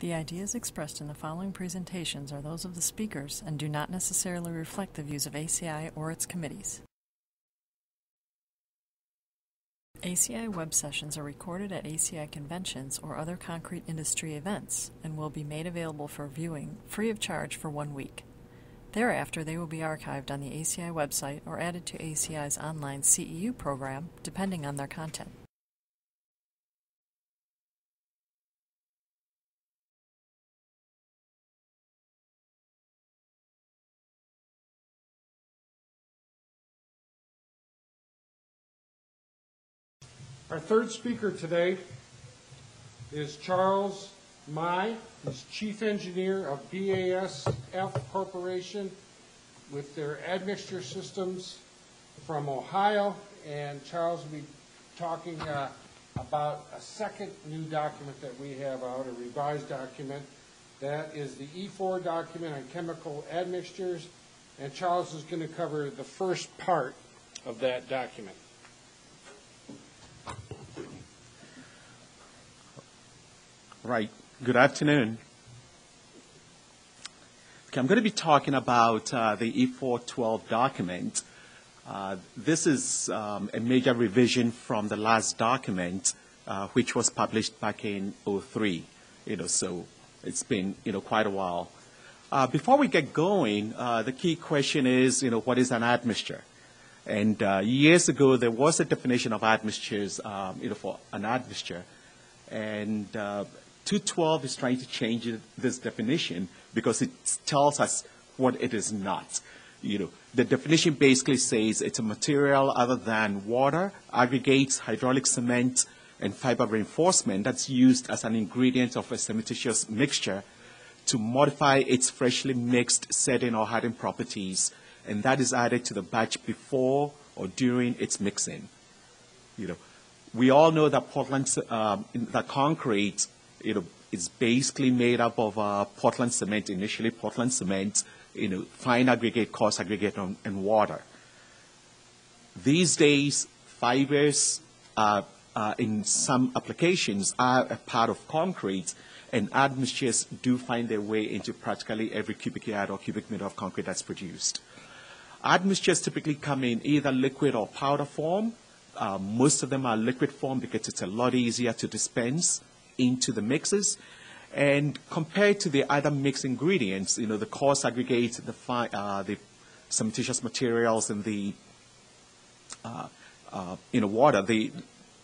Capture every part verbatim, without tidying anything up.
The ideas expressed in the following presentations are those of the speakers and do not necessarily reflect the views of A C I or its committees. A C I web sessions are recorded at A C I conventions or other concrete industry events and will be made available for viewing free of charge for one week. Thereafter, they will be archived on the A C I website or added to A C I's online C E U program, depending on their content. Our third speaker today is Charles Nmai. He's Chief Engineer of B A S F Corporation with their admixture systems from Ohio. And Charles will be talking uh, about a second new document that we have out, a revised document. That is the E four document on chemical admixtures. And Charles is going to cover the first part of that document. Right. Good afternoon. Okay, I'm going to be talking about uh, the E four twelve document. Uh, this is um, a major revision from the last document, uh, which was published back in oh three. You know, so it's been you know quite a while. Uh, before we get going, uh, the key question is you know what is an admixture? And uh, years ago there was a definition of admixtures, um, you know, for an admixture, and uh, two twelve is trying to change this definition because it tells us what it is not. You know, the definition basically says it's a material other than water, aggregates, hydraulic cement, and fiber reinforcement that's used as an ingredient of a cementitious mixture to modify its freshly mixed setting or hardening properties, and that is added to the batch before or during its mixing. You know, we all know that Portland, um, the concrete, you know, it's basically made up of uh, Portland cement, initially Portland cement, you know, fine aggregate, coarse aggregate, and, and water. These days, fibers uh, uh, in some applications are a part of concrete, and admixtures do find their way into practically every cubic yard or cubic meter of concrete that's produced. Admixtures typically come in either liquid or powder form. Uh, most of them are liquid form because it's a lot easier to dispense into the mixes, and compared to the other mixed ingredients, you know, the coarse aggregates, the, uh, the cementitious materials, and the uh, uh, you know water, the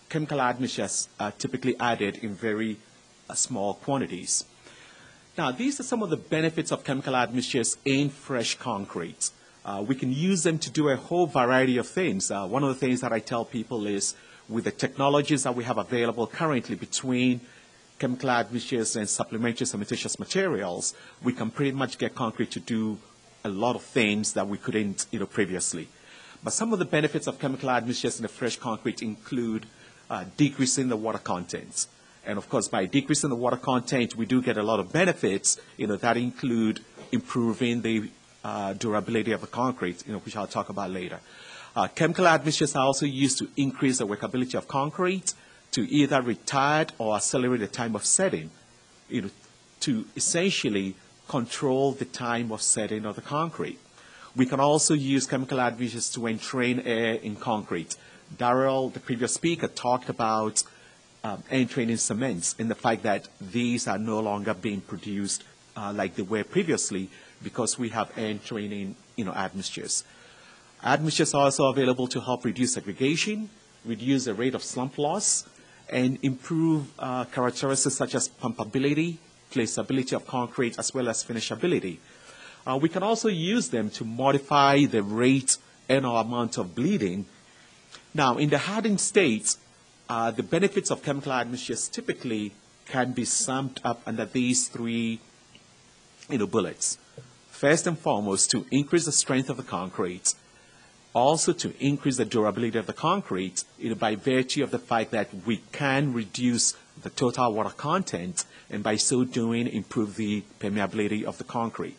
chemical admixtures are typically added in very uh, small quantities. Now, these are some of the benefits of chemical admixtures in fresh concrete. Uh, we can use them to do a whole variety of things. Uh, one of the things that I tell people is, with the technologies that we have available currently between chemical admixtures and supplementary cementitious materials, we can pretty much get concrete to do a lot of things that we couldn't, you know, previously. But some of the benefits of chemical admixtures in the fresh concrete include uh, decreasing the water content. And of course, by decreasing the water content, we do get a lot of benefits, you know, that include improving the uh, durability of the concrete, you know, which I'll talk about later. Uh, chemical admixtures are also used to increase the workability of concrete, to either retard or accelerate the time of setting, you know, to essentially control the time of setting of the concrete. We can also use chemical admixtures to entrain air in concrete. Darrell, the previous speaker, talked about um, entraining cements and the fact that these are no longer being produced uh, like they were previously because we have entraining, you know, admixtures. Admixtures are also available to help reduce segregation, reduce the rate of slump loss, and improve uh, characteristics such as pumpability, placeability of concrete, as well as finishability. Uh, we can also use them to modify the rate and or amount of bleeding. Now, in the hardened state, uh, the benefits of chemical admixtures typically can be summed up under these three you know, bullets. First and foremost, to increase the strength of the concrete, also to increase the durability of the concrete, you know, by virtue of the fact that we can reduce the total water content, and by so doing, improve the permeability of the concrete.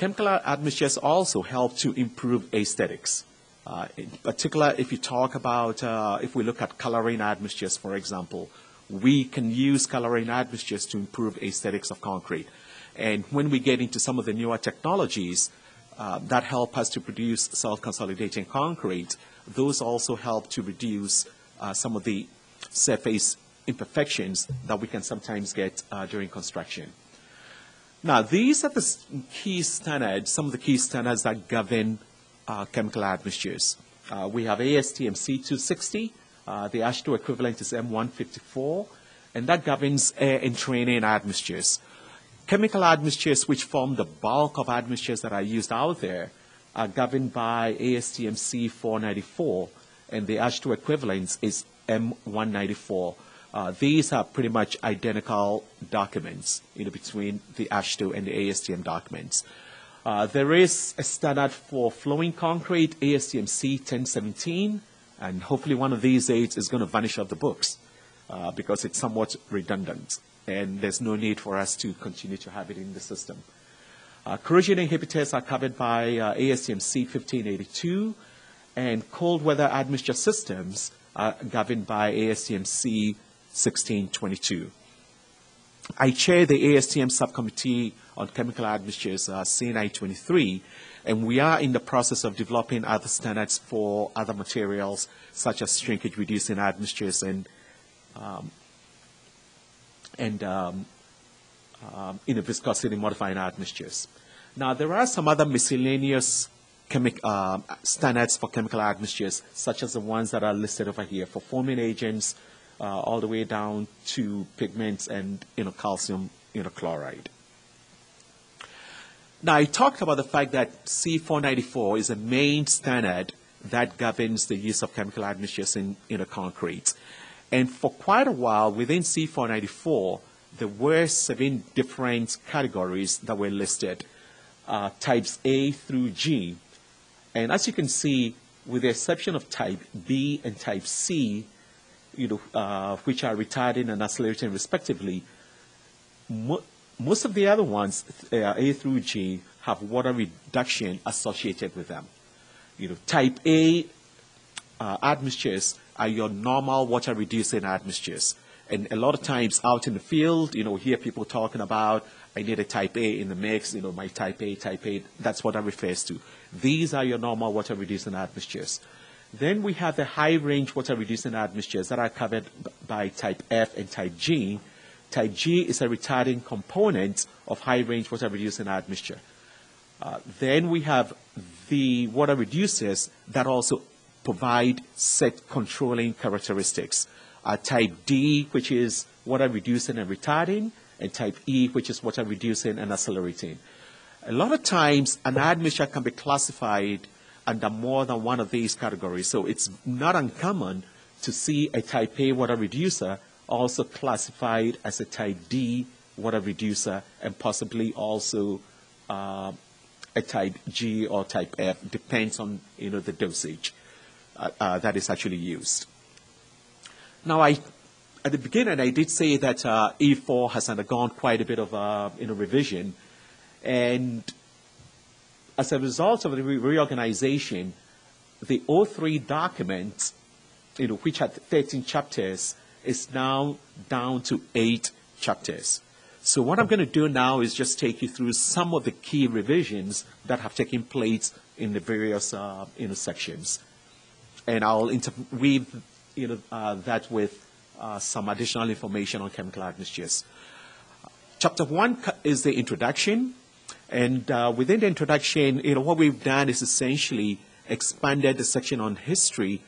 Chemical admixtures also help to improve aesthetics. Uh, in particular, if you talk about, uh, if we look at coloring admixtures, for example, we can use colorine admixtures to improve aesthetics of concrete. And when we get into some of the newer technologies uh, that help us to produce self-consolidating concrete, those also help to reduce uh, some of the surface imperfections that we can sometimes get uh, during construction. Now, these are the key standards, some of the key standards that govern uh, chemical admixtures. Uh, we have A S T M C two sixty. Uh, the ASHTO equivalent is M one fifty-four, and that governs air and training admixtures. Chemical admixtures, which form the bulk of admixtures that are used out there, are governed by A S T M C four ninety-four, and the ASHTO equivalent is M one ninety-four. Uh, these are pretty much identical documents, you know, between the ASHTO and the A S T M documents. Uh, there is a standard for flowing concrete, A S T M C ten seventeen, and hopefully one of these days is going to vanish off the books uh, because it's somewhat redundant, and there's no need for us to continue to have it in the system. Uh, corrosion inhibitors are covered by uh, A S T M C fifteen eighty-two, and cold weather admixture systems are governed by A S T M C sixteen twenty-two. I chair the A S T M Subcommittee on Chemical Admixtures, uh, C nine twenty-three, and we are in the process of developing other standards for other materials, such as shrinkage-reducing admixtures and um, and um, um, in the viscosity-modifying admixtures. Now, there are some other miscellaneous uh, standards for chemical admixtures, such as the ones that are listed over here for forming agents, uh, all the way down to pigments and you know, calcium you know, chloride. Now, I talked about the fact that C four ninety-four is a main standard that governs the use of chemical admixtures in, in a concrete. And for quite a while, within C four ninety-four, there were seven different categories that were listed, uh, types A through G. And as you can see, with the exception of type B and type C, you know, uh, which are retarding and accelerating respectively, most of the other ones, uh, A through G, have water reduction associated with them. You know, type A uh, admixtures are your normal water-reducing admixtures. And a lot of times out in the field, you know, hear people talking about, I need a type A in the mix, you know, my type A, type A, that's what that refers to. These are your normal water-reducing admixtures. Then we have the high-range water-reducing admixtures that are covered by type F and type G. Type G is a retarding component of high-range water-reducing admixture. Uh, then we have the water reducers that also provide set controlling characteristics. Uh, type D, which is water-reducing and retarding, and type E, which is water-reducing and accelerating. A lot of times, an admixture can be classified under more than one of these categories, so it's not uncommon to see a type A water reducer also classified as a type D water reducer, and possibly also uh, a type G or type F, depends on you know the dosage uh, uh, that is actually used. Now, I at the beginning I did say that uh, E four has undergone quite a bit of uh, you know revision, and as a result of the re reorganization, the O three document, you know, which had thirteen chapters, is now down to eight chapters. So what I'm going to do now is just take you through some of the key revisions that have taken place in the various uh, you know, sections. And I'll interweave you know, uh, that with uh, some additional information on chemical admixtures. Chapter one is the introduction. And uh, within the introduction, you know, what we've done is essentially expanded the section on history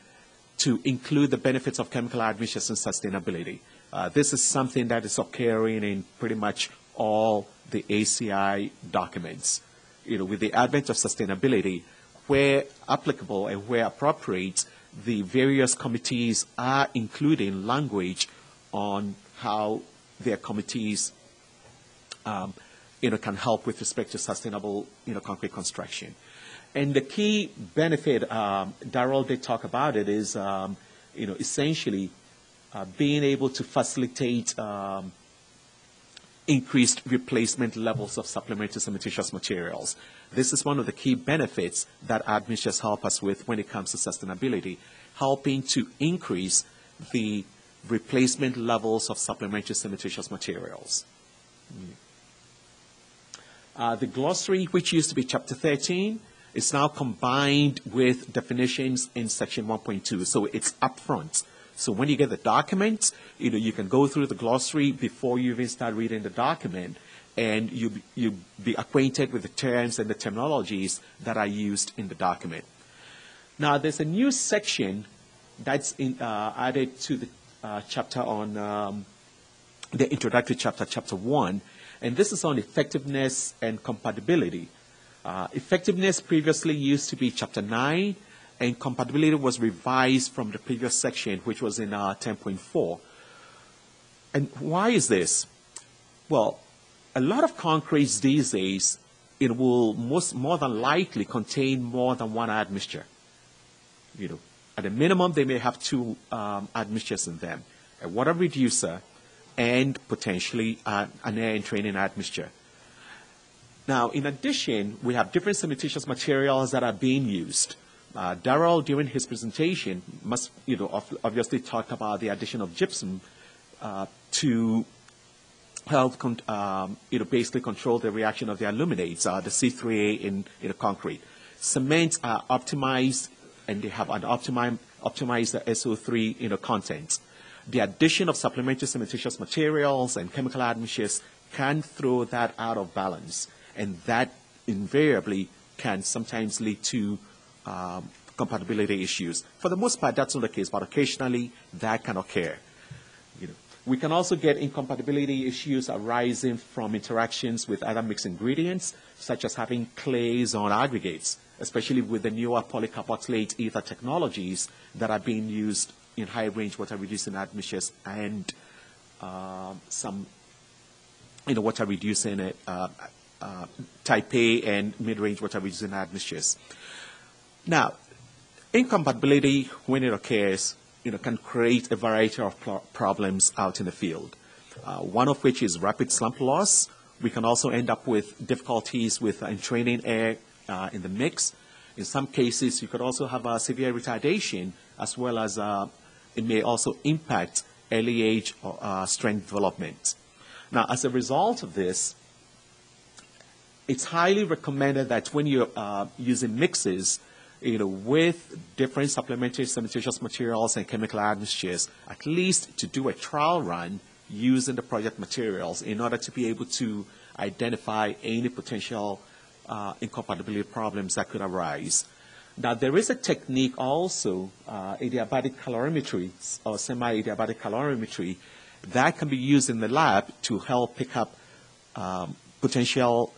to include the benefits of chemical admixtures and sustainability. Uh, this is something that is occurring in pretty much all the A C I documents. You know, with the advent of sustainability, where applicable and where appropriate, the various committees are including language on how their committees um, you know, can help with respect to sustainable you know, concrete construction. And the key benefit, um, Darrell did talk about it, is um, you know, essentially uh, being able to facilitate um, increased replacement levels of supplementary cementitious materials. This is one of the key benefits that admixtures help us with when it comes to sustainability, helping to increase the replacement levels of supplementary cementitious materials. Mm. Uh, the glossary, which used to be chapter thirteen, is now combined with definitions in section one point two, so it's upfront. So when you get the document, you know, you can go through the glossary before you even start reading the document, and you you be acquainted with the terms and the terminologies that are used in the document. Now, there's a new section that's in, uh, added to the uh, chapter on um, the introductory chapter, chapter one, and this is on effectiveness and compatibility. Uh, effectiveness previously used to be chapter nine, and compatibility was revised from the previous section, which was in uh, ten point four. And why is this? Well, a lot of concretes these days, it will most more than likely contain more than one admixture. You know, at a minimum, they may have two um, admixtures in them, a water reducer and potentially uh, an air entraining admixture. Now, in addition, we have different cementitious materials that are being used. Uh, Darrell, during his presentation, must, you know, obviously talked about the addition of gypsum uh, to help, con um, you know, basically control the reaction of the aluminates, uh, the C three A in, in the concrete. Cements are optimized, and they have an optimi optimized the S O three, you know, content. The addition of supplementary cementitious materials and chemical admixtures can throw that out of balance. And that invariably can sometimes lead to um, compatibility issues. For the most part, that's not the case, but occasionally that can occur. You know, we can also get incompatibility issues arising from interactions with other mixed ingredients, such as having clays on aggregates, especially with the newer polycarboxylate ether technologies that are being used in high-range water-reducing admixtures and uh, some, you know, water-reducing uh, Uh, type A and mid-range water-reducing admixtures. Now, incompatibility, when it occurs, you know, can create a variety of problems out in the field. Uh, one of which is rapid slump loss. We can also end up with difficulties with uh, entraining air uh, in the mix. In some cases, you could also have a severe retardation, as well as uh, it may also impact early age or uh, strength development. Now, as a result of this, it's highly recommended that when you're uh, using mixes, you know, with different supplementary cementitious materials and chemical admixtures, at least to do a trial run using the project materials in order to be able to identify any potential uh, incompatibility problems that could arise. Now, there is a technique also, uh, adiabatic calorimetry or semi-adiabatic calorimetry, that can be used in the lab to help pick up um, potential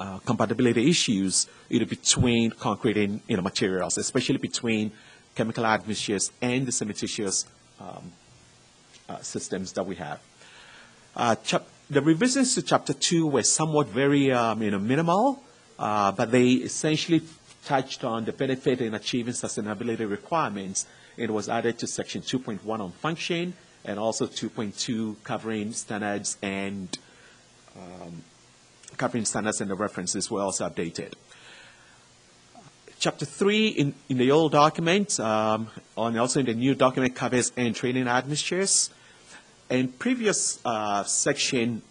Uh, compatibility issues, you know, between concreting, you know, materials, especially between chemical admixtures and the cementitious um, uh, systems that we have. Uh, chap the revisions to chapter two were somewhat very um, you know, minimal, uh, but they essentially touched on the benefit in achieving sustainability requirements. It was added to section two point one on function, and also two point two covering standards and um, covering standards and the references were also updated. Chapter three in, in the old document, um, and also in the new document, covers air entraining admixtures. And previous uh, section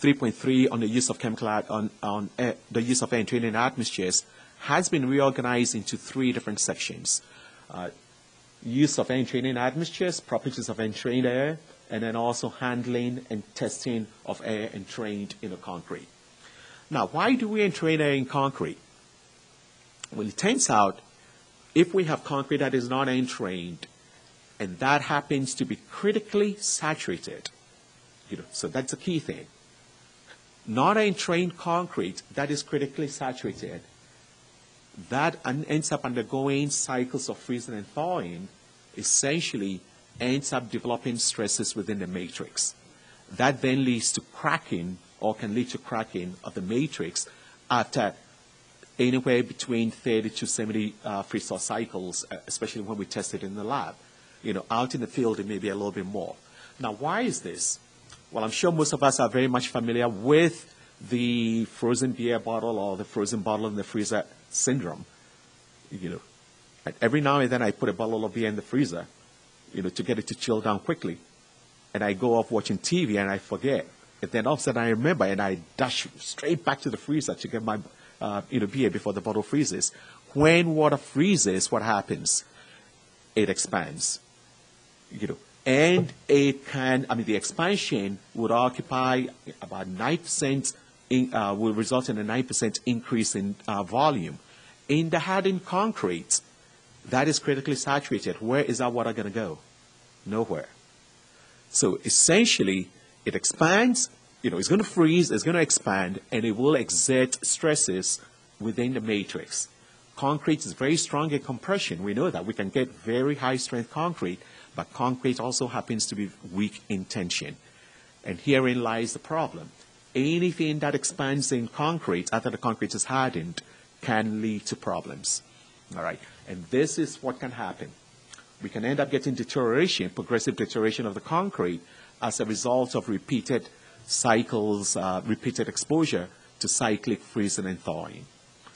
three point three uh, on the use of chemical ad, on, on air, the use of air entraining admixtures has been reorganized into three different sections: uh, use of air entraining admixtures, properties of entrained air, and then also handling and testing of air entrained in the concrete. Now, why do we entrain air in concrete? Well, it turns out if we have concrete that is not entrained, and that happens to be critically saturated, you know, so that's a key thing. Not entrained concrete that is critically saturated, that ends up undergoing cycles of freezing and thawing, essentially ends up developing stresses within the matrix. That then leads to cracking, or can lead to cracking of the matrix after anywhere between thirty to seventy uh, free thaw cycles, especially when we test it in the lab. You know, out in the field, it may be a little bit more. Now, why is this? Well, I'm sure most of us are very much familiar with the frozen beer bottle or the frozen bottle in the freezer syndrome. You know, every now and then I put a bottle of beer in the freezer, you know, to get it to chill down quickly. And I go off watching T V and I forget. And then all of a sudden I remember and I dash straight back to the freezer to get my uh, you know, beer before the bottle freezes. When water freezes, what happens? It expands, you know. And it can, I mean, the expansion would occupy about nine percent, in, uh, will result in a nine percent increase in uh, volume. In the hardened concrete, that is critically saturated. Where is that water going to go? Nowhere. So essentially, it expands, you know, it's going to freeze, it's going to expand, and it will exert stresses within the matrix. Concrete is very strong at compression. We know that. We can get very high-strength concrete, but concrete also happens to be weak in tension. And herein lies the problem. Anything that expands in concrete after the concrete is hardened can lead to problems. All right. And this is what can happen. We can end up getting deterioration, progressive deterioration of the concrete as a result of repeated cycles, uh, repeated exposure to cyclic freezing and thawing.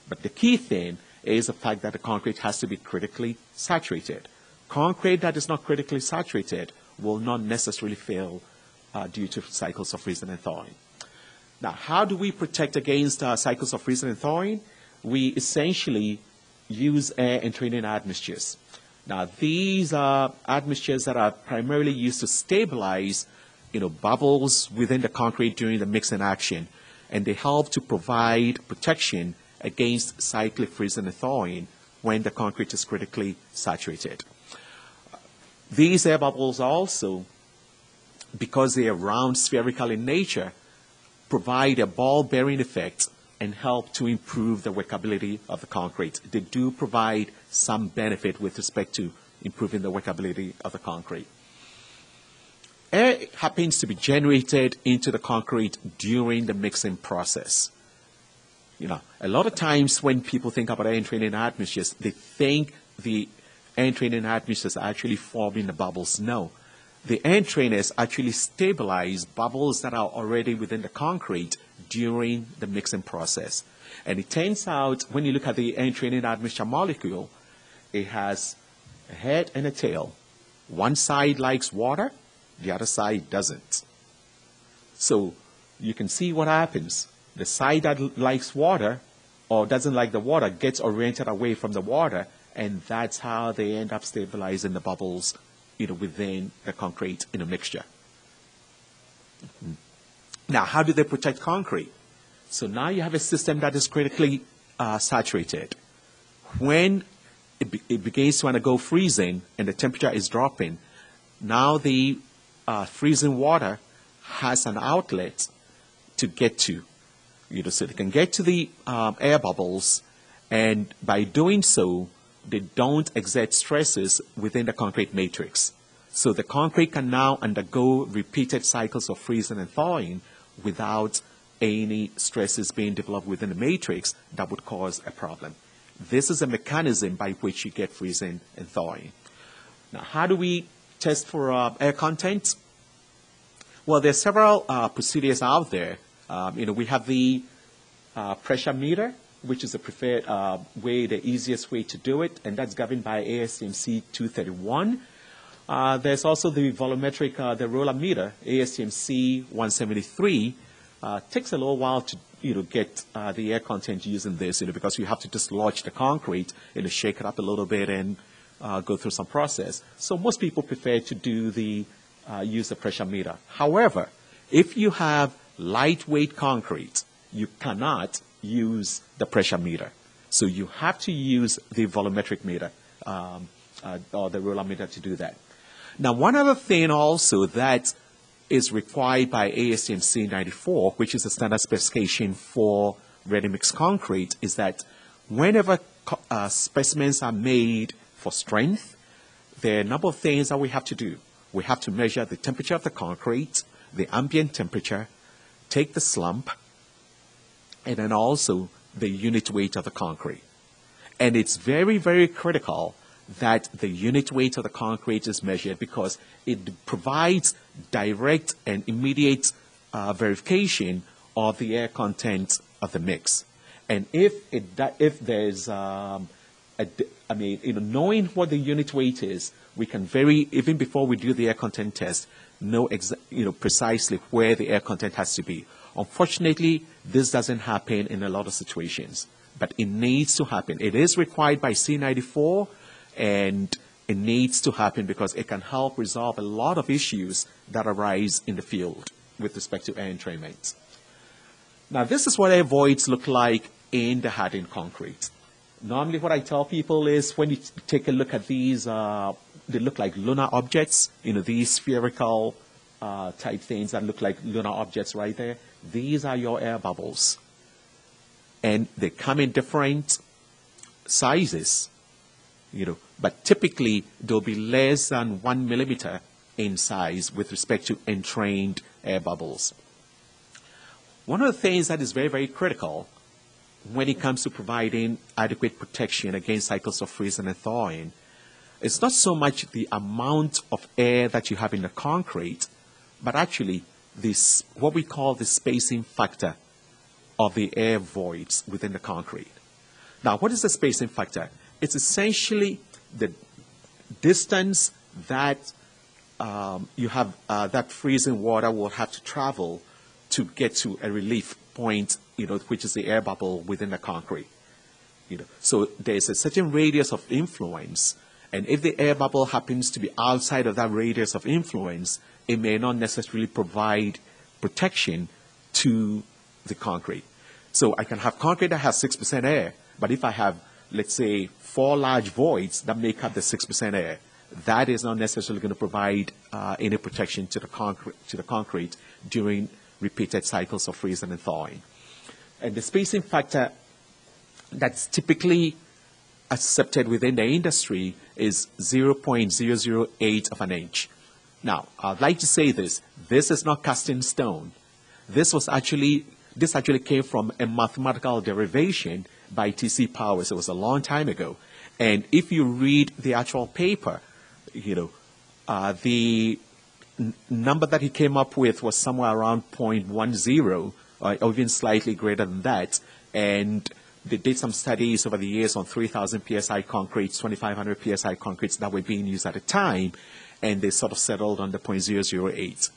But the key thing is the fact that the concrete has to be critically saturated. Concrete that is not critically saturated will not necessarily fail uh, due to cycles of freezing and thawing. Now, how do we protect against uh, cycles of freezing and thawing? We essentially use air entraining admixtures. Now, these are admixtures that are primarily used to stabilize, you know, bubbles within the concrete during the mixing action, and they help to provide protection against cyclic freezing and thawing when the concrete is critically saturated. These air bubbles also, because they are round, spherical in nature, provide a ball-bearing effect and help to improve the workability of the concrete. They do provide some benefit with respect to improving the workability of the concrete. Air happens to be generated into the concrete during the mixing process. You know, a lot of times when people think about air entraining admixtures, they think the air entraining admixtures are actually forming the bubbles. No. The air entrainers actually stabilize bubbles that are already within the concrete during the mixing process. And it turns out, when you look at the air entraining admixture molecule, it has a head and a tail. One side likes water, the other side doesn't. So you can see what happens. The side that likes water or doesn't like the water gets oriented away from the water, and that's how they end up stabilizing the bubbles, you know, within the concrete in a mixture. Mm-hmm. Now, how do they protect concrete? So now you have a system that is critically uh, saturated. When it, be it begins to undergo freezing and the temperature is dropping, now the uh, freezing water has an outlet to get to. You know, so they can get to the um, air bubbles, and by doing so, they don't exert stresses within the concrete matrix. So the concrete can now undergo repeated cycles of freezing and thawing without any stresses being developed within the matrix that would cause a problem. This is a mechanism by which you get freezing and thawing. Now, how do we test for uh, air content? Well, there are several uh, procedures out there. Um, you know, we have the uh, pressure meter, which is the preferred uh, way, the easiest way to do it, and that's governed by A S T M C two thirty-one. Uh, there's also the volumetric, uh, the roller meter, A S T M C one seventy-three. Uh, takes a little while to, you know, get uh, the air content using this, you know, because you have to dislodge the concrete, you know, shake it up a little bit, and uh, go through some process. So most people prefer to do the uh, use the pressure meter. However, if you have lightweight concrete, you cannot use the pressure meter. So you have to use the volumetric meter um, uh, or the roller meter to do that. Now, one other thing also that is required by A S T M C ninety-four, which is the standard specification for ready-mix concrete, is that whenever co uh, specimens are made for strength, there are a number of things that we have to do. We have to measure the temperature of the concrete, the ambient temperature, take the slump, and then also the unit weight of the concrete. And it's very, very critical that the unit weight of the concrete is measured, because it provides direct and immediate uh, verification of the air content of the mix. And if it, if there's, um, a, I mean, you know, knowing what the unit weight is we can very, even before we do the air content test, know exa you know, precisely where the air content has to be. Unfortunately, this doesn't happen in a lot of situations, but it needs to happen. It is required by C ninety-four, and it needs to happen because it can help resolve a lot of issues that arise in the field with respect to air entrainment. Now, this is what air voids look like in the hardened concrete. Normally, what I tell people is when you take a look at these, uh, they look like lunar objects, you know, these spherical uh, type things that look like lunar objects right there. These are your air bubbles. And they come in different sizes, you know, but typically they'll be less than one millimeter in size with respect to entrained air bubbles. One of the things that is very, very critical when it comes to providing adequate protection against cycles of freezing and thawing, it's not so much the amount of air that you have in the concrete, but actually this, what we call the spacing factor of the air voids within the concrete. Now, what is the spacing factor? It's essentially the distance that um, you have uh, that freezing water will have to travel to get to a relief point, you know, which is the air bubble within the concrete. You know, so there's a certain radius of influence, and if the air bubble happens to be outside of that radius of influence, it may not necessarily provide protection to the concrete. So I can have concrete that has six percent air, but if I have, let's say, four large voids that make up the six percent air, that is not necessarily going to provide uh, any protection to the, concre to the concrete during repeated cycles of freezing and thawing. And the spacing factor that's typically accepted within the industry is zero point zero zero eight of an inch. Now, I'd like to say this. This is not cast in stone. This was actually, this actually came from a mathematical derivation by T C Powers. It was a long time ago. And if you read the actual paper, you know, uh, the number that he came up with was somewhere around zero point one zero, uh, or even slightly greater than that. And they did some studies over the years on three thousand P S I concretes, twenty-five hundred P S I concretes that were being used at the time, and they sort of settled on the zero point zero zero eight.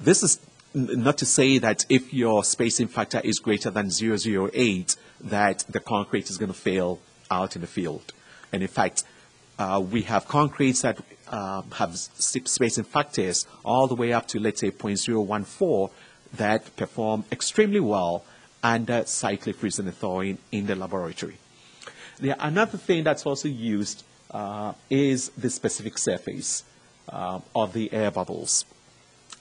This is not to say that if your spacing factor is greater than zero point zero zero eight, that the concrete is going to fail out in the field. And in fact, uh, we have concretes that Um, have spacing factors all the way up to, let's say, zero point zero one four that perform extremely well under cyclic freezing and thawing in the laboratory. Now, another thing that's also used uh, is the specific surface uh, of the air bubbles.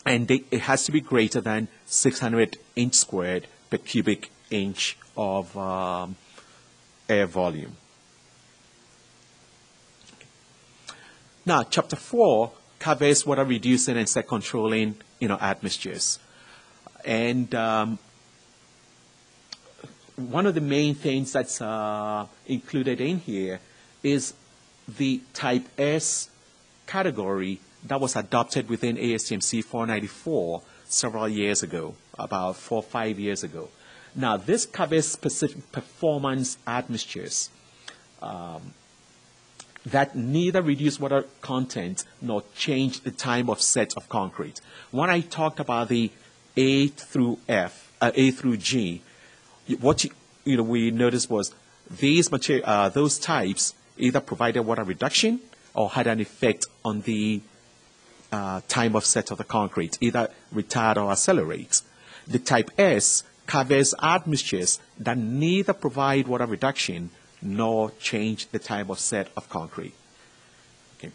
And they, it has to be greater than six hundred inch squared per cubic inch of um, air volume. Now, chapter four covers what are reducing and set controlling, you know, admixtures. And um, one of the main things that's uh, included in here is the type S category that was adopted within A S T M C four ninety-four several years ago, about four or five years ago. Now, this covers specific performance admixtures. Um, that neither reduce water content nor change the time of set of concrete. When I talked about the A through F, uh, A through G, what you, you know, we noticed was these material, uh, those types either provided water reduction or had an effect on the uh, time of set of the concrete, either retard or accelerate. The type S covers admixtures that neither provide water reduction nor change the time of set of concrete. Okay.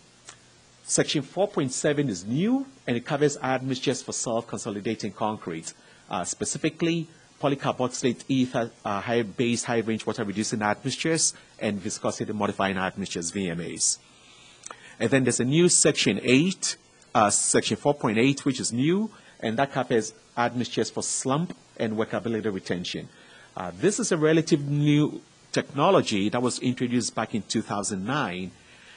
Section four point seven is new, and it covers admixtures for self-consolidating concrete, uh, specifically polycarboxylate ether, uh, high base, high range water-reducing admixtures, and viscosity-modifying admixtures, V M As. And then there's a new section eight, uh, section four point eight, which is new, and that covers admixtures for slump and workability retention. Uh, this is a relative new technology that was introduced back in two thousand nine,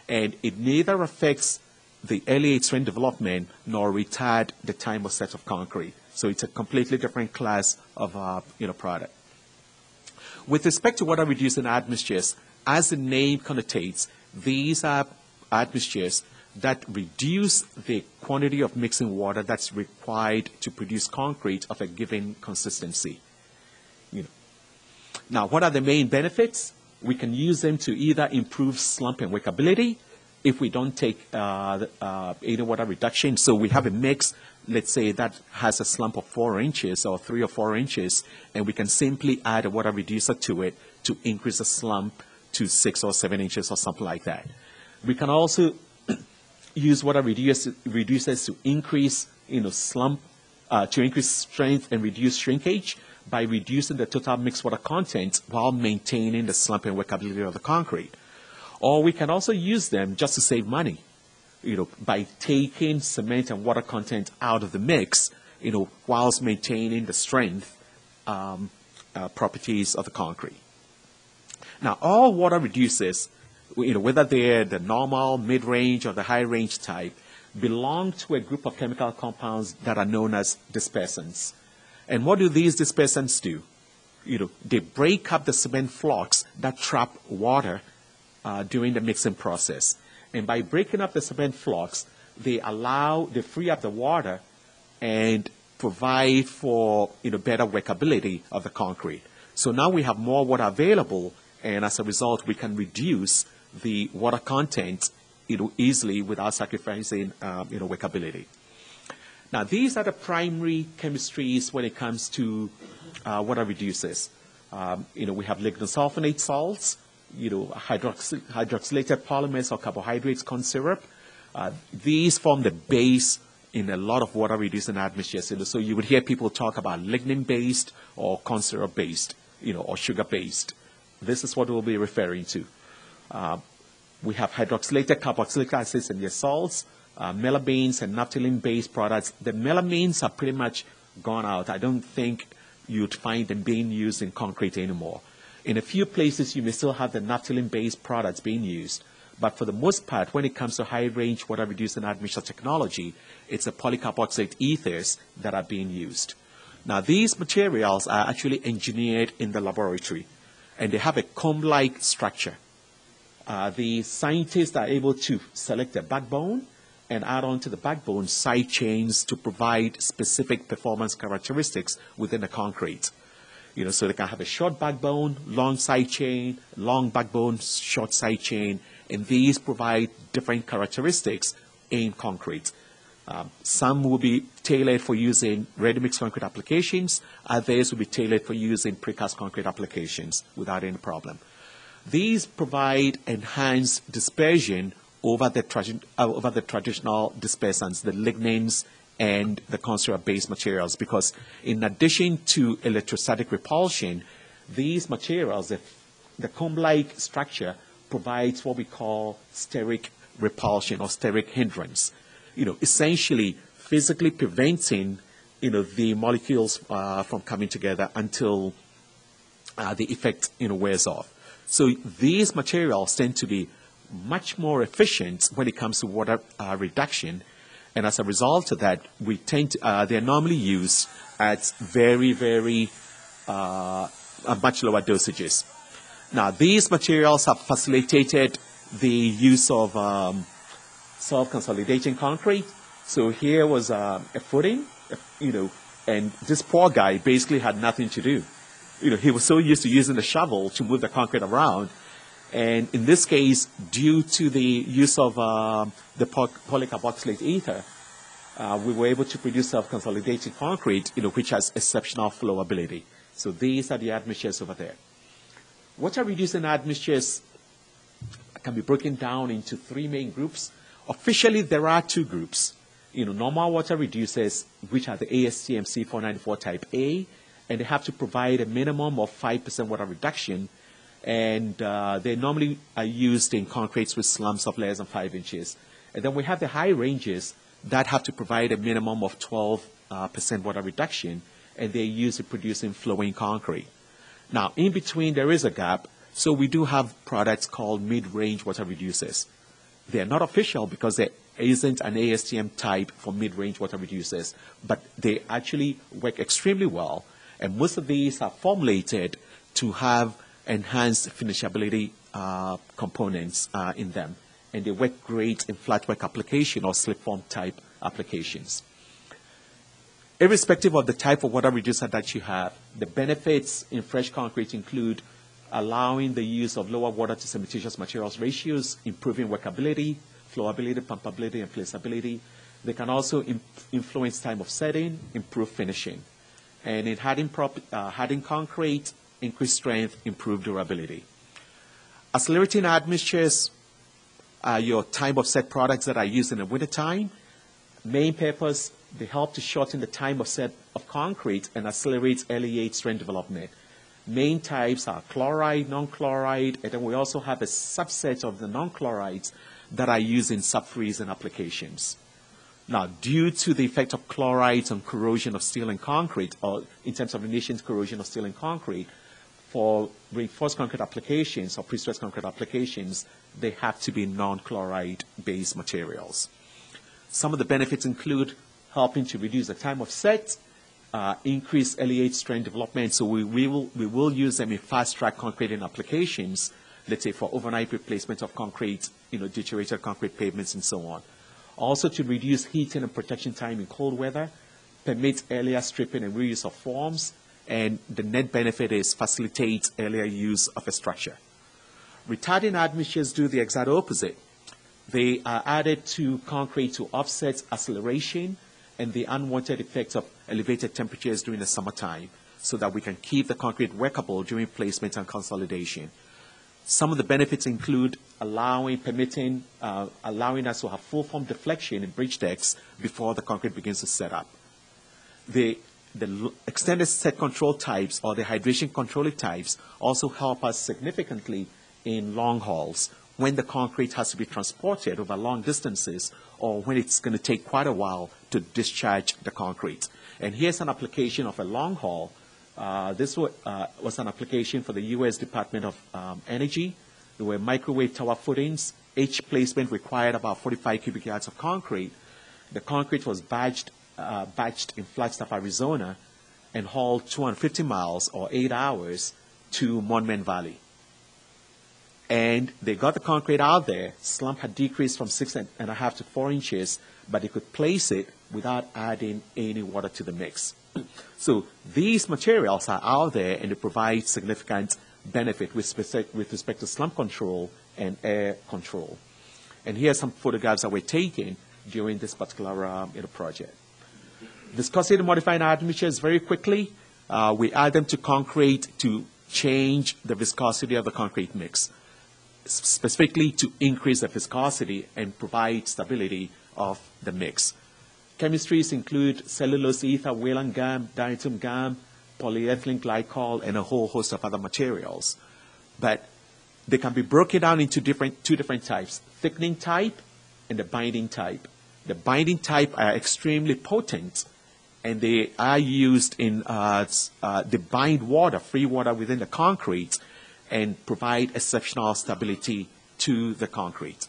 and it neither affects the early train development nor retard the time of set of concrete. So it's a completely different class of uh, you know, product. With respect to water reducing admixtures, as the name connotates, these are admixtures that reduce the quantity of mixing water that's required to produce concrete of a given consistency. You know. Now, what are the main benefits? We can use them to either improve slump and wickability if we don't take uh, uh, any water reduction. So we have a mix, let's say, that has a slump of four inches or three or four inches, and we can simply add a water reducer to it to increase the slump to six or seven inches or something like that. We can also use water reducers to increase, you know, slump, uh, to increase strength and reduce shrinkage by reducing the total mixed water content while maintaining the slump and workability of the concrete. Or we can also use them just to save money, you know, by taking cement and water content out of the mix, you know, whilst maintaining the strength um, uh, properties of the concrete. Now, all water reducers, you know, whether they're the normal, mid-range, or the high-range type, belong to a group of chemical compounds that are known as dispersants. And what do these dispersants do? You know, they break up the cement flocks that trap water Uh, during the mixing process. And by breaking up the cement flocks, they allow, they free up the water and provide for, you know, better workability of the concrete. So now we have more water available, and as a result, we can reduce the water content, you know, easily without sacrificing, um, you know, workability. Now, these are the primary chemistries when it comes to uh, water reducers. Um, you know, we have lignosulfonate salts, you know, hydroxy, hydroxylated polymers or carbohydrates, corn syrup. Uh, these form the base in a lot of water-reducing admixtures. You know, so you would hear people talk about lignin-based or corn syrup-based, you know, or sugar-based. This is what we'll be referring to. Uh, we have hydroxylated carboxylic acids and their salts, uh, melamines and naphthalene-based products. The melamines are pretty much gone out. I don't think you'd find them being used in concrete anymore. In a few places, you may still have the naphthalene-based products being used, but for the most part, when it comes to high-range water-reducing admixture technology, it's the polycarboxate ethers that are being used. Now, these materials are actually engineered in the laboratory, and they have a comb-like structure. Uh, the scientists are able to select a backbone and add on to the backbone side chains to provide specific performance characteristics within the concrete. You know, so they can have a short backbone, long side chain, long backbone, short side chain, and these provide different characteristics in concrete. Um, some will be tailored for use in ready-mix concrete applications. Others will be tailored for use in precast concrete applications without any problem. These provide enhanced dispersion over the, uh, over the traditional dispersants, the lignins, and the consular-based materials, because in addition to electrostatic repulsion, these materials, the, the comb-like structure, provides what we call steric repulsion or steric hindrance. You know, essentially physically preventing, you know, the molecules uh, from coming together until uh, the effect, you know, wears off. So these materials tend to be much more efficient when it comes to water uh, reduction. And as a result of that, we tend to, uh, they're normally used at very, very uh, much lower dosages. Now, these materials have facilitated the use of um, self-consolidating concrete. So here was uh, a footing, you know, and this poor guy basically had nothing to do. You know, he was so used to using the shovel to move the concrete around. And in this case, due to the use of um, the polycarboxylate ether, uh, we were able to produce self-consolidating concrete, you know, which has exceptional flowability. So these are the admixtures over there. Water-reducing admixtures can be broken down into three main groups. Officially, there are two groups. You know, normal water reducers, which are the A S T M C four ninety-four type A, and they have to provide a minimum of five percent water reduction, and uh, they normally are used in concretes with slumps of less than five inches. And then we have the high ranges that have to provide a minimum of twelve percent uh, water reduction, and they're used in producing flowing concrete. Now, in between, there is a gap, so we do have products called mid-range water reducers. They're not official because there isn't an A S T M type for mid-range water reducers, but they actually work extremely well, and most of these are formulated to have enhanced finishability uh, components uh, in them. and they work great in flat work application or slip form type applications. Irrespective of the type of water reducer that you have, the benefits in fresh concrete include allowing the use of lower water to cementitious materials ratios, improving workability, flowability, pumpability, and placeability. They can also influence time of setting, improve finishing. And in hardening uh, concrete, increase strength, improve durability. Accelerating admixtures are your time of set products that are used in the wintertime. Main purpose, they help to shorten the time of set of concrete and accelerate L E eight strength development. Main types are chloride, non-chloride, and then we also have a subset of the non-chlorides that are used in sub-freezing applications. Now, due to the effect of chlorides on corrosion of steel and concrete, or in terms of ignition corrosion of steel and concrete, for reinforced concrete applications or pre-stressed concrete applications, they have to be non-chloride-based materials. Some of the benefits include helping to reduce the time of set, uh, increase L E eight strength development, so we, we, will, we will use them in fast-track concreting applications, let's say for overnight replacement of concrete, you know, deteriorated concrete pavements and so on. Also to reduce heating and protection time in cold weather, permits earlier stripping and reuse of forms, and the net benefit is facilitate earlier use of a structure. Retarding admixtures do the exact opposite. They are added to concrete to offset acceleration and the unwanted effects of elevated temperatures during the summertime so that we can keep the concrete workable during placement and consolidation. Some of the benefits include allowing, permitting, uh, allowing us to have full form deflection in bridge decks before the concrete begins to set up. The The extended set control types or the hydration control types also help us significantly in long hauls when the concrete has to be transported over long distances or when it's going to take quite a while to discharge the concrete. And here's an application of a long haul. Uh, this was, uh, was an application for the U S Department of um, Energy. There were microwave tower footings. Each placement required about forty-five cubic yards of concrete. The concrete was badged Uh, batched in Flagstaff, Arizona, and hauled two hundred fifty miles or eight hours to Monument Valley. And they got the concrete out there. Slump had decreased from six and a half to four inches, but they could place it without adding any water to the mix. So these materials are out there and they provide significant benefit with, specific, with respect to slump control and air control. And here are some photographs that were taken during this particular um, project. Viscosity modifying admixtures very quickly. Uh, we add them to concrete to change the viscosity of the concrete mix, specifically to increase the viscosity and provide stability of the mix. Chemistries include cellulose ether, Whelan gum, diatom gum, polyethylene glycol, and a whole host of other materials. But they can be broken down into different, two different types, thickening type and the binding type. The binding type are extremely potent, and they are used in, uh, uh, they bind water, free water within the concrete and provide exceptional stability to the concrete.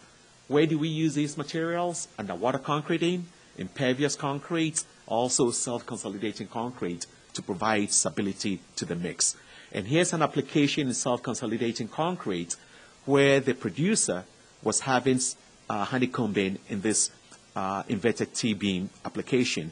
Where do we use these materials? Underwater concreting, impervious concrete, also self-consolidating concrete to provide stability to the mix. And here's an application in self-consolidating concrete where the producer was having uh, honeycombing in this uh, inverted T-beam application.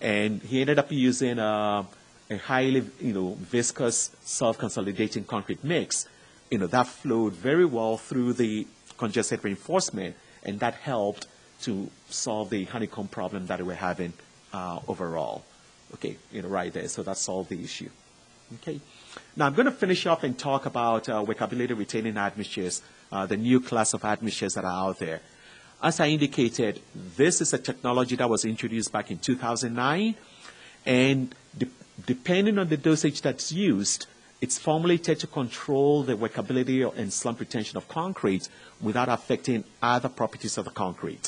And he ended up using uh, a highly, you know, viscous self-consolidating concrete mix. You know, that flowed very well through the congested reinforcement, and that helped to solve the honeycomb problem that we were having uh, overall. Okay, you know, right there. So that solved the issue. Okay. Now I'm going to finish up and talk about uh, workability retaining admixtures, uh, the new class of admixtures that are out there. As I indicated, this is a technology that was introduced back in two thousand nine, and de depending on the dosage that's used, it's formulated to control the workability and slump retention of concrete without affecting other properties of the concrete.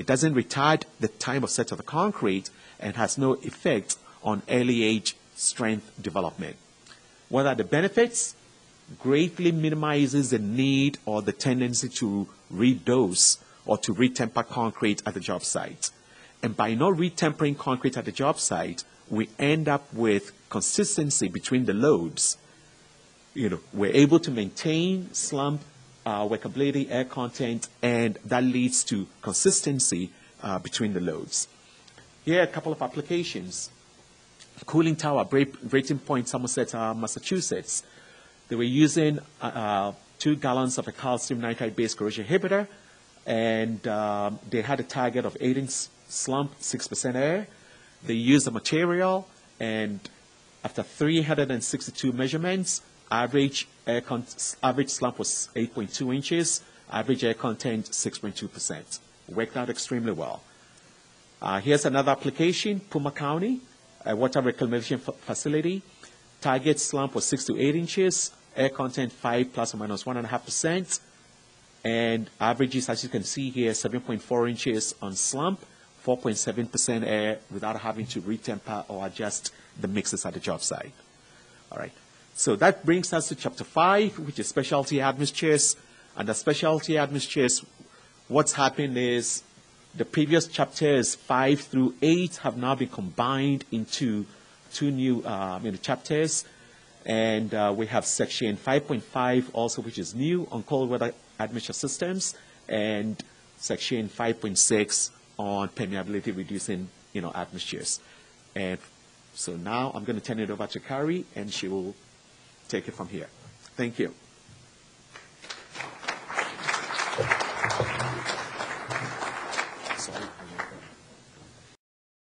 It doesn't retard the time of set of the concrete and has no effect on early age strength development. What are the benefits? Greatly minimizes the need or the tendency to redose or to retemper concrete at the job site. And by not retempering concrete at the job site, we end up with consistency between the loads. You know, we're able to maintain slump uh, workability, air content, and that leads to consistency uh, between the loads. Here are a couple of applications. Cooling tower, Brayton Point, Somerset, uh, Massachusetts. They were using uh, uh, two gallons of a calcium nitride-based corrosion inhibitor, and um, they had a target of eight inch slump, six percent air. They used the material, and after three hundred sixty-two measurements, average, air con average slump was eight point two inches, average air content six point two percent. Worked out extremely well. Uh, here's another application, Pima County, a water reclamation facility. Target slump was six to eight inches, air content five plus or minus one and a half percent, and averages, as you can see here, seven point four inches on slump, four point seven percent air without having to retemper or adjust the mixes at the job site. All right, so that brings us to chapter five, which is specialty admixtures. Under specialty admixtures, what's happened is the previous chapters five through eight have now been combined into two new um, you know, chapters, and uh, we have section five point five also, which is new on cold weather admixture systems, and section five point six on permeability reducing you know admixtures. And so now I'm going to turn it over to Carrie, and she will take it from here. Thank you.